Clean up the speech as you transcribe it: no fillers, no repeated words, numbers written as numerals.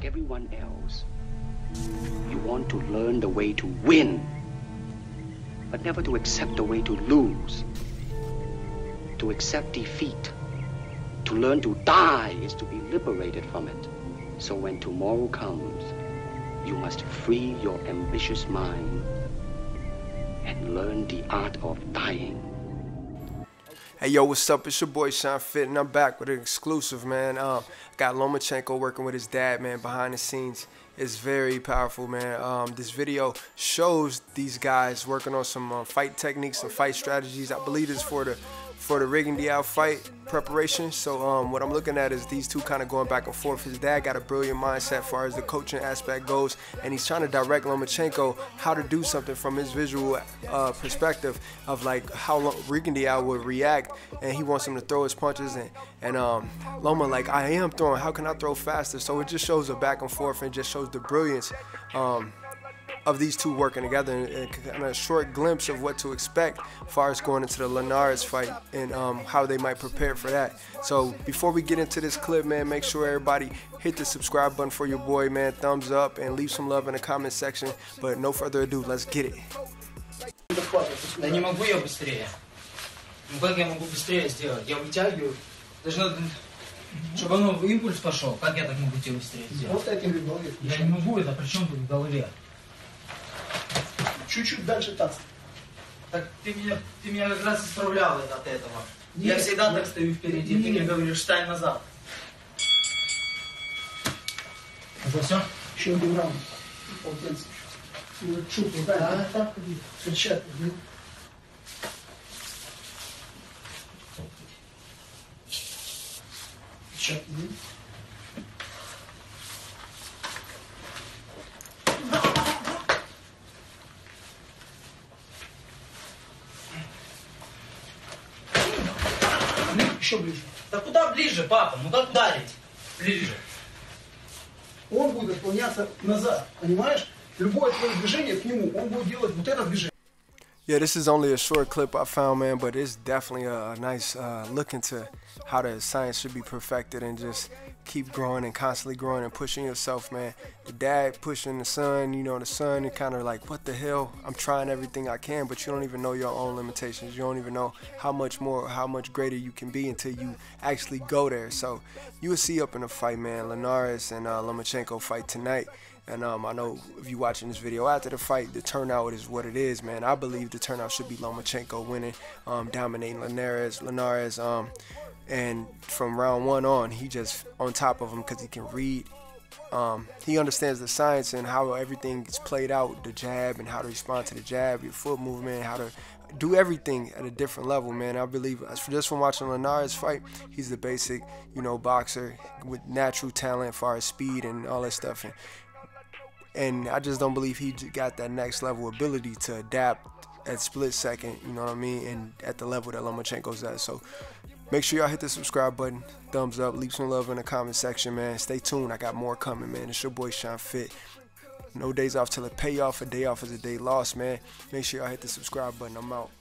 like everyone else. You want to learn the way to win, but never to accept the way to lose. To accept defeat, to learn to die is to be liberated from it. So when tomorrow comes, you must free your ambitious mind and learn the art of dying. Hey yo, what's up? It's your boy Shaun Fitt, and I'm back with an exclusive, man. Got Lomachenko working with his dad, man, behind the scenes. It's very powerful, man. This video shows these guys working on some fight techniques and fight strategies. I believe it's for the Rigondeaux fight preparation. So what I'm looking at is these two kind of going back and forth. His dad got a brilliant mindset as far as the coaching aspect goes, and he's trying to direct Lomachenko how to do something from his visual perspective of like how Rigondeaux would react, and he wants him to throw his punches, and Loma like, I am throwing, how can I throw faster? So it just shows a back and forth and just shows the brilliance of these two working together, and a short glimpse of what to expect as far as going into the Linares fight and how they might prepare for that. So before we get into this clip, man, make sure everybody hit the subscribe button for your boy, man, thumbs up, and leave some love in the comment section. But no further ado, let's get it. Чтобы оно в импульс пошел, как я так могу тебе быстрее сделать? Вот этим в голове. Я не могу, это при чем тут в голове? Чуть-чуть дальше так. Так ты меня как раз исправлял от этого. Нет, я всегда так стою впереди, ты мне говоришь, встань назад. Это все? Еще один раунд. Полтенца еще. Чуть, ну да, так, встречать. Еще ближе. Да куда ближе, папа? Ну как ударить? Ближе. Он будет отклоняться назад, понимаешь? Любое твое движение к нему, он будет делать вот это движение. Yeah, this is only a short clip I found, man, but it's definitely a nice look into how the science should be perfected and just keep growing and constantly growing and pushing yourself, man. The dad pushing the son, you know, the son kind of like, what the hell? I'm trying everything I can, but you don't even know your own limitations. You don't even know how much more, how much greater you can be until you actually go there. So you will see up in the fight, man. Linares and Lomachenko fight tonight. And I know if you're watching this video after the fight, the turnout is what it is, man. I believe the turnout should be Lomachenko winning, dominating Linares. And from round one on, he just on top of him because he can read. He understands the science and how everything gets played out, the jab and how to respond to the jab, your foot movement, how to do everything at a different level, man. I believe just from watching Linares fight, he's the basic, you know, boxer with natural talent as far as speed and all that stuff. And I just don't believe he got that next level ability to adapt at split second, you know what I mean, and at the level that Lomachenko's at. So make sure y'all hit the subscribe button, thumbs up, leave some love in the comment section, man. Stay tuned, I got more coming, man. It's your boy Shaun Fitt. No days off till it pay off, a day off is a day lost, man. Make sure y'all hit the subscribe button, I'm out.